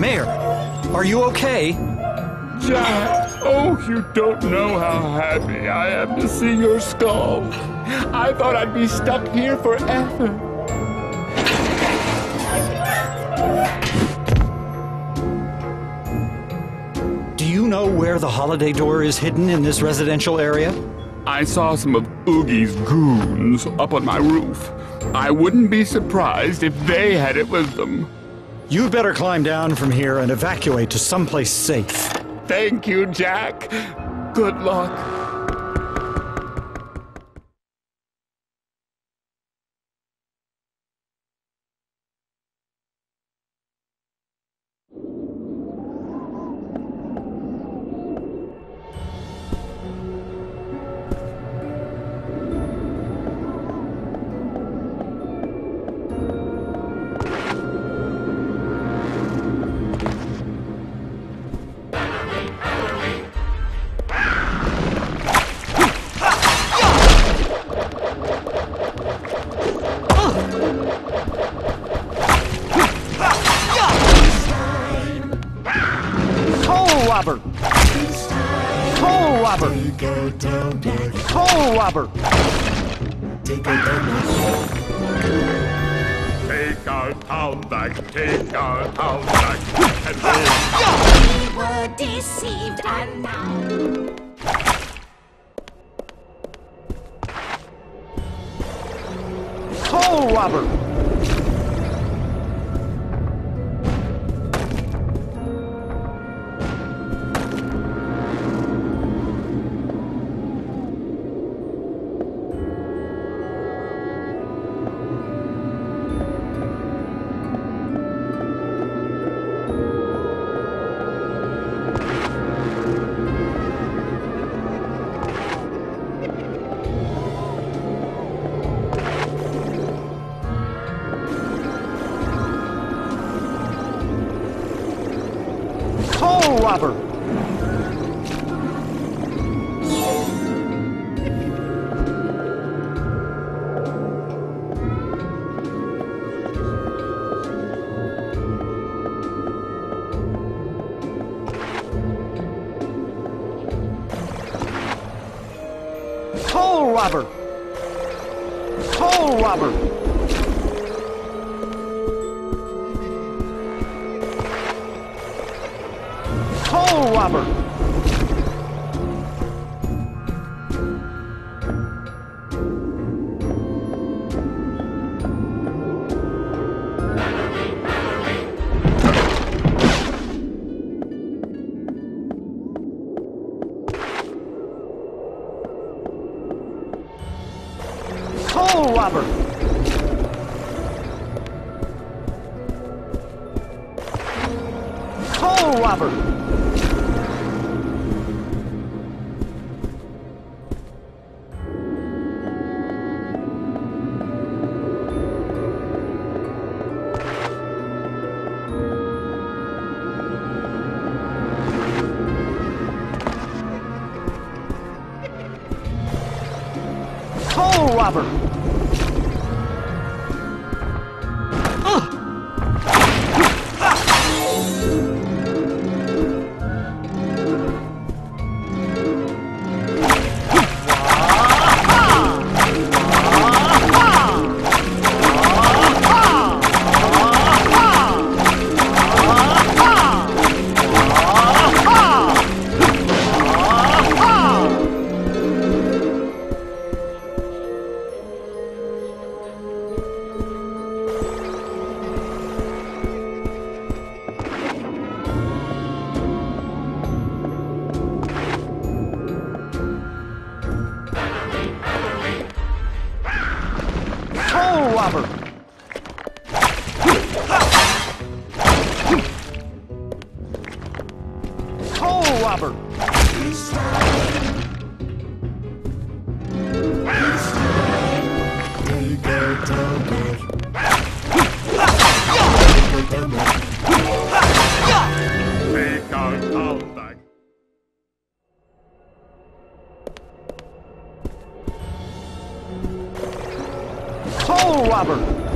Mayor, are you okay? John, oh, you don't know how happy I am to see your skull. I thought I'd be stuck here forever. Do you know where the holiday door is hidden in this residential area? I saw some of Oogie's goons up on my roof. I wouldn't be surprised if they had it with them. You'd better climb down from here and evacuate to someplace safe. Thank you, Jack. Good luck. Soul Robber! Soul Robber! Take our town back, take our town back, and we were deceived and now... Soul Robber! Robber. Soul Robber. Soul Robber. Soul Robber! Soul Robber! Soul Robber! Soul Robber! Robber. Soul Robber. Take our town back. Soul Robber.